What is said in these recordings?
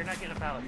You're not getting a pallet.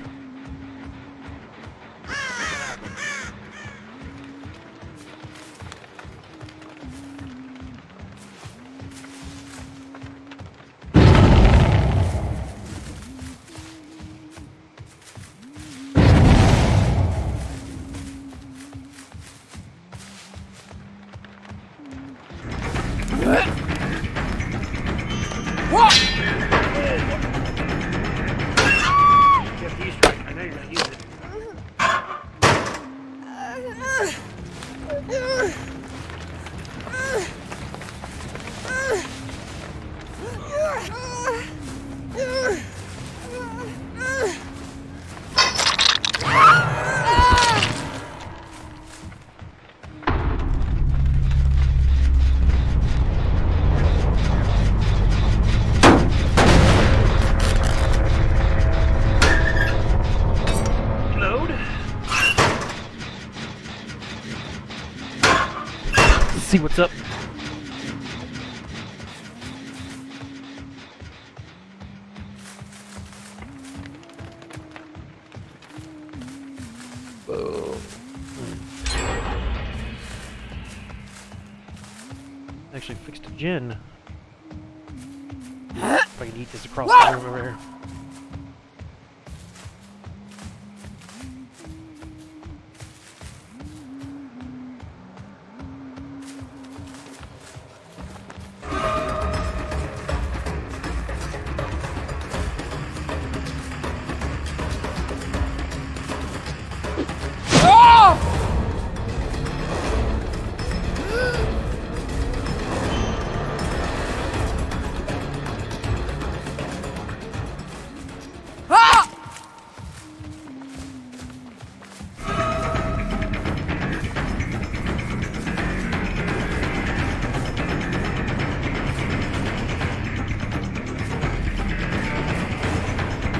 See what's up. Boom. Actually fixed a gin. If I can eat this across the room over here.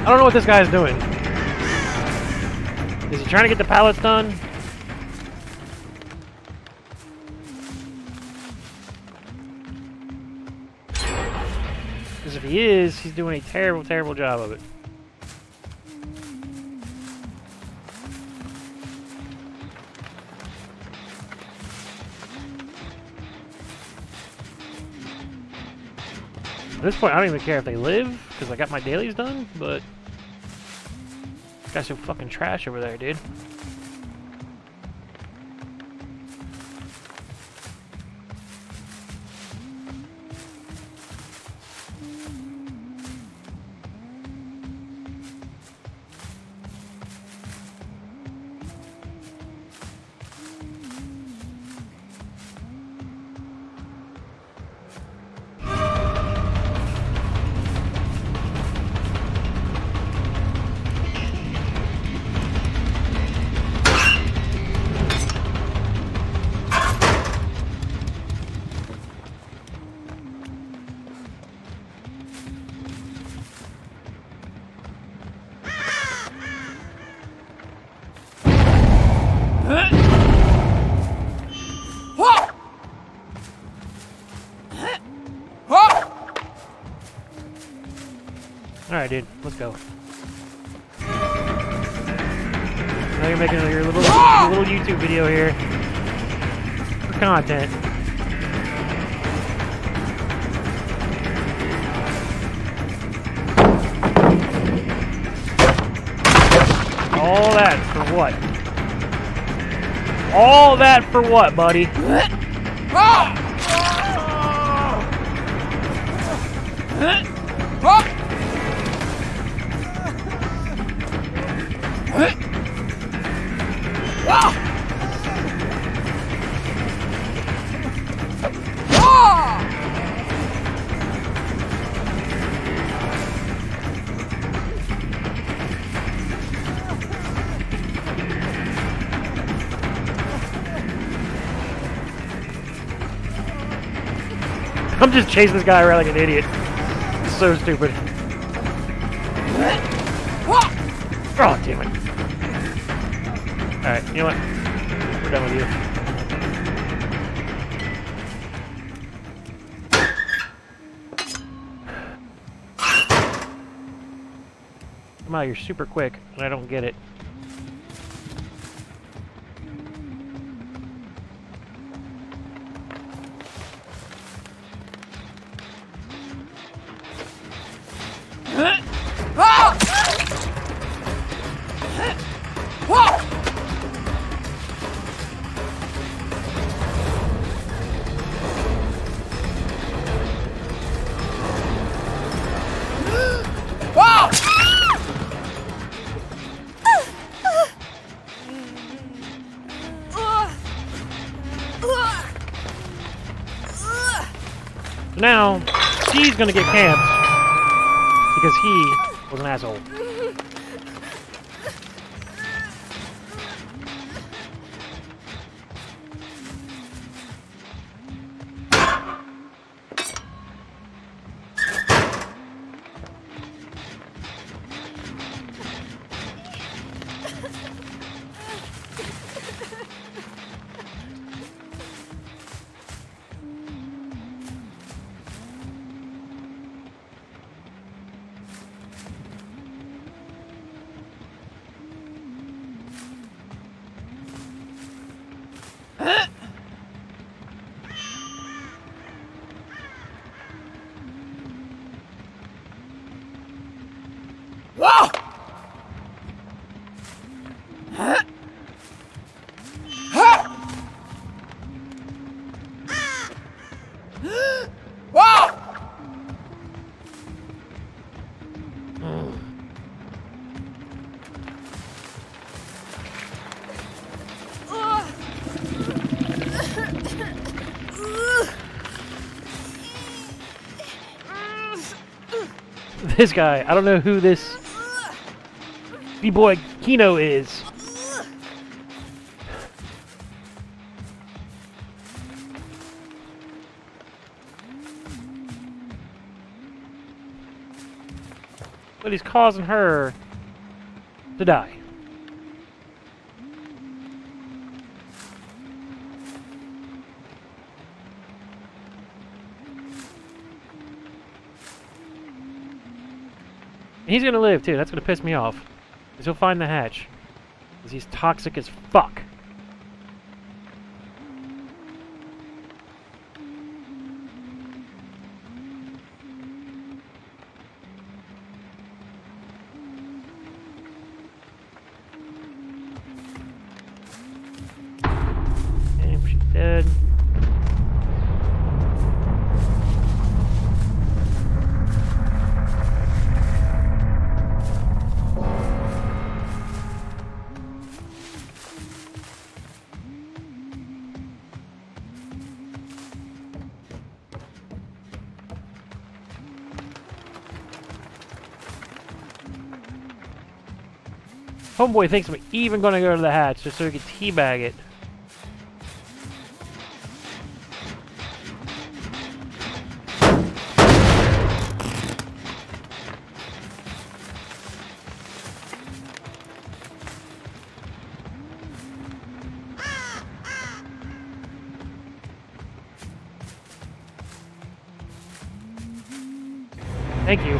I don't know what this guy's doing. Is he trying to get the pallets done? Because if he is, he's doing a terrible, terrible job of it. At this point, I don't even care if they live, because I got my dailies done, but... Got some fucking trash over there, dude. Alright, dude, let's go. Now you're making your little YouTube video here for content. All that for what? All that for what, buddy? I'm just chasing this guy around like an idiot. It's so stupid. Oh, damn it. Alright, you know what? We're done with you. I'm Wow, you're super quick. I don't get it. Now, she's gonna get camped because he was an asshole. This guy, I don't know who this B-boy Kino is. But he's causing her to die. He's gonna live too, that's gonna piss me off. Because he'll find the hatch. Because he's toxic as fuck. And she's dead. Homeboy thinks I'm even gonna go to the hatch just so he can teabag it. Thank you.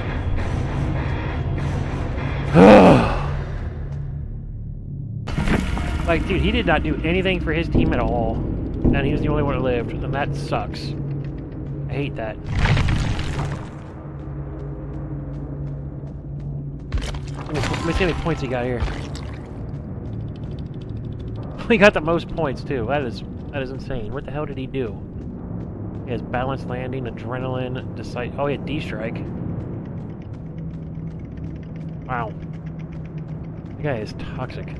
Like, dude, he did not do anything for his team at all, and he was the only one who lived, and that sucks. I hate that. Let me see how many points he got here. He got the most points, too. That is insane. What the hell did he do? He has balanced landing, adrenaline, decisive... Oh, he had D-Strike. Wow. That guy is toxic.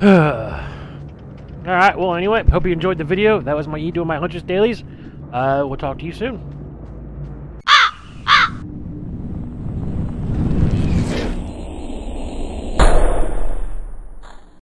Alright, well anyway, hope you enjoyed the video. That was my E doing my Huntress dailies. We'll talk to you soon.